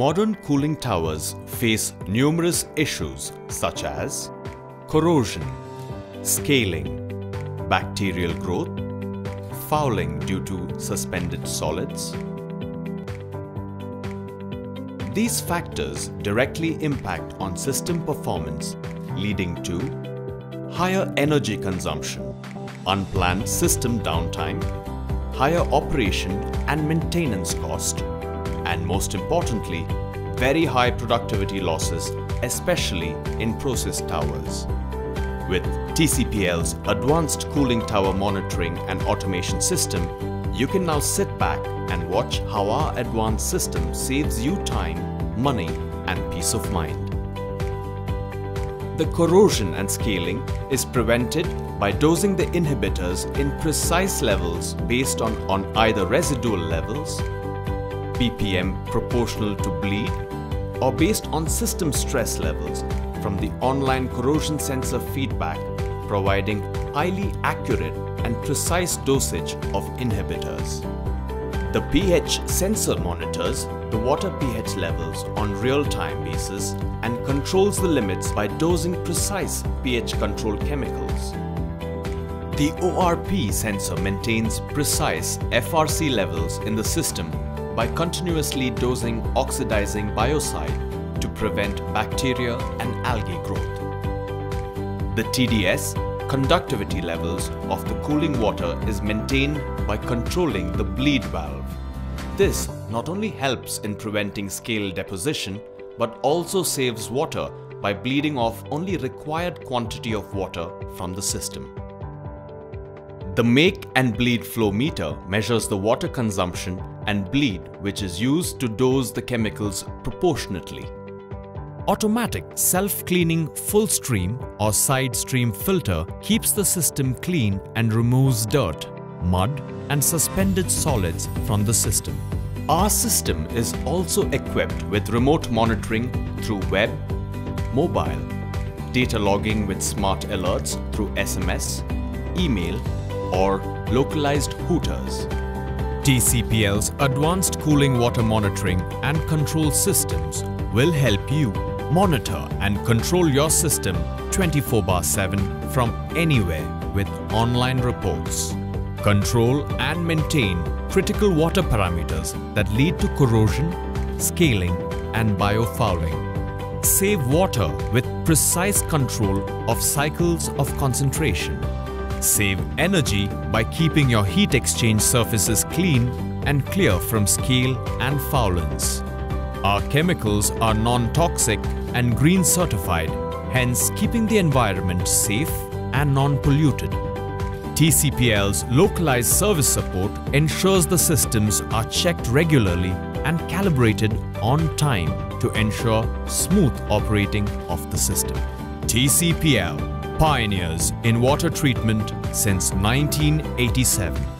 modern cooling towers face numerous issues such as corrosion, scaling, bacterial growth, fouling due to suspended solids. These factors directly impact on system performance, leading to higher energy consumption, unplanned system downtime, higher operation and maintenance cost, and most importantly, very high productivity losses, especially in process towers. With TCPL's advanced cooling tower monitoring and automation system, you can now sit back and watch how our advanced system saves you time, money and peace of mind. The corrosion and scaling is prevented by dosing the inhibitors in precise levels based on either residual levels, BPM proportional to bleed, or based on system stress levels from the online corrosion sensor feedback, providing highly accurate and precise dosage of inhibitors. The pH sensor monitors the water pH levels on real-time basis and controls the limits by dosing precise pH control chemicals. The ORP sensor maintains precise FRC levels in the system by continuously dosing oxidizing biocide to prevent bacteria and algae growth. The TDS conductivity levels of the cooling water is maintained by controlling the bleed valve. This not only helps in preventing scale deposition but also saves water by bleeding off only required quantity of water from the system. The make and bleed flow meter measures the water consumption and bleed, which is used to dose the chemicals proportionately. Automatic self-cleaning full stream or side stream filter keeps the system clean and removes dirt, mud and suspended solids from the system. Our system is also equipped with remote monitoring through web, mobile, data logging with smart alerts through SMS, email or localized hooters. TCPL's advanced cooling water monitoring and control systems will help you monitor and control your system 24/7 from anywhere with online reports. Control and maintain critical water parameters that lead to corrosion, scaling and biofouling. Save water with precise control of cycles of concentration. Save energy by keeping your heat exchange surfaces clean and clear from scale and foulants. Our chemicals are non-toxic and green certified, hence keeping the environment safe and non-polluted. TCPL's localized service support ensures the systems are checked regularly and calibrated on time to ensure smooth operating of the system. TCPL, pioneers in water treatment since 1987.